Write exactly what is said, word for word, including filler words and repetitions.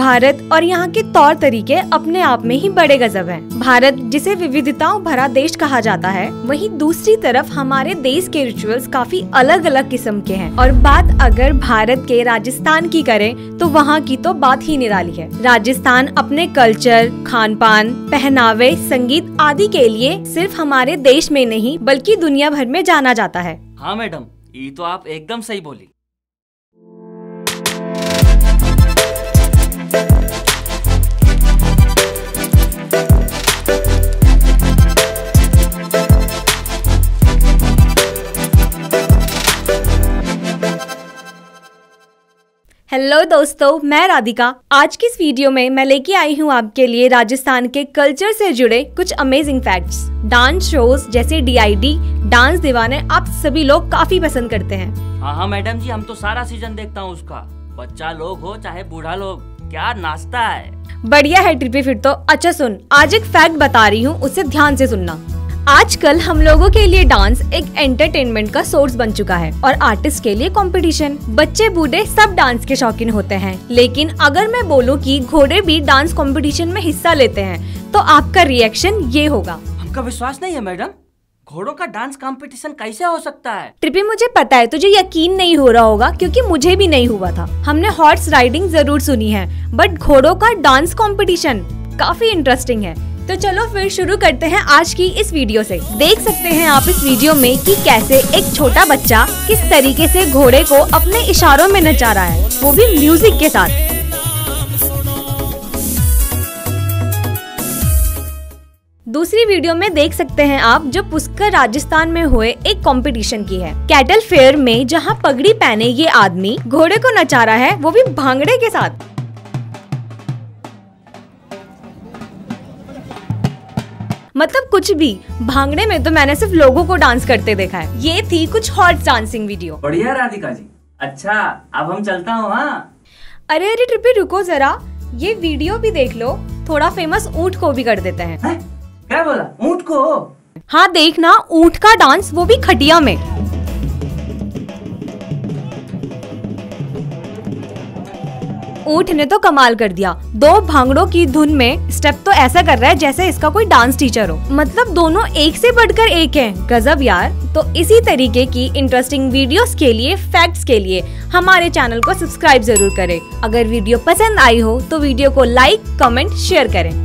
भारत और यहाँ के तौर तरीके अपने आप में ही बड़े गजब हैं। भारत जिसे विविधताओं भरा देश कहा जाता है, वहीं दूसरी तरफ हमारे देश के रिचुअल्स काफी अलग अलग किस्म के हैं। और बात अगर भारत के राजस्थान की करें तो वहाँ की तो बात ही निराली है। राजस्थान अपने कल्चर, खान पान, पहनावे, संगीत आदि के लिए सिर्फ हमारे देश में नहीं बल्कि दुनिया भर में जाना जाता है। हाँ मैडम, ये तो आप एकदम सही बोली। हेलो दोस्तों, मैं राधिका। आज की इस वीडियो में मैं लेके आई हूँ आपके लिए राजस्थान के कल्चर से जुड़े कुछ अमेजिंग फैक्ट्स। डांस शोज जैसे डी आई डी, डांस दीवाने आप सभी लोग काफी पसंद करते हैं। हाँ हाँ मैडम जी, हम तो सारा सीजन देखता हूँ उसका। बच्चा लोग हो चाहे बूढ़ा लोग, क्या नाचता है। बढ़िया है ट्रिपी, फिर तो अच्छा। सुन, आज एक फैक्ट बता रही हूँ, उसे ध्यान से सुनना। आजकल हम लोगों के लिए डांस एक एंटरटेनमेंट का सोर्स बन चुका है और आर्टिस्ट के लिए कंपटीशन। बच्चे बूढ़े सब डांस के शौकीन होते हैं। लेकिन अगर मैं बोलूं कि घोड़े भी डांस कंपटीशन में हिस्सा लेते हैं तो आपका रिएक्शन ये होगा, हमका विश्वास नहीं है मैडम, घोड़ों का डांस कंपटीशन कैसे हो सकता है। ट्रिपी मुझे पता है तुझे यकीन नहीं हो रहा होगा, क्योंकि मुझे भी नहीं हुआ था। हमने हॉर्स राइडिंग जरूर सुनी है, बट घोड़ों का डांस कंपटीशन काफी इंटरेस्टिंग है। तो चलो फिर शुरू करते हैं आज की इस वीडियो से। देख सकते हैं आप इस वीडियो में कि कैसे एक छोटा बच्चा किस तरीके से घोड़े को अपने इशारों में नचा रहा है, वो भी म्यूजिक के साथ। दूसरी वीडियो में देख सकते हैं आप जो पुष्कर राजस्थान में हुए एक कंपटीशन की है। कैटल फेयर में जहाँ पगड़ी पहने ये आदमी घोड़े को नचा रहा है, वो भी भांगड़े के साथ। मतलब कुछ भी, भांगड़े में तो मैंने सिर्फ लोगों को डांस करते देखा है। ये थी कुछ हॉट डांसिंग वीडियो। बढ़िया राधिका जी, अच्छा अब हम चलता हूँ। हाँ अरे अरे ट्रिपी रुको जरा, ये वीडियो भी देख लो, थोड़ा फेमस ऊंट को भी कर देते हैं। है? क्या बोला? ऊंट को? हाँ देखना, ऊंट का डांस, वो भी खटिया में। ऊंट ने तो कमाल कर दिया, दो भांगड़ों की धुन में स्टेप तो ऐसा कर रहा है जैसे इसका कोई डांस टीचर हो। मतलब दोनों एक से बढ़कर एक हैं। गजब यार। तो इसी तरीके की इंटरेस्टिंग वीडियोस के लिए, फैक्ट्स के लिए हमारे चैनल को सब्सक्राइब जरूर करें। अगर वीडियो पसंद आई हो तो वीडियो को लाइक, कमेंट, शेयर करें।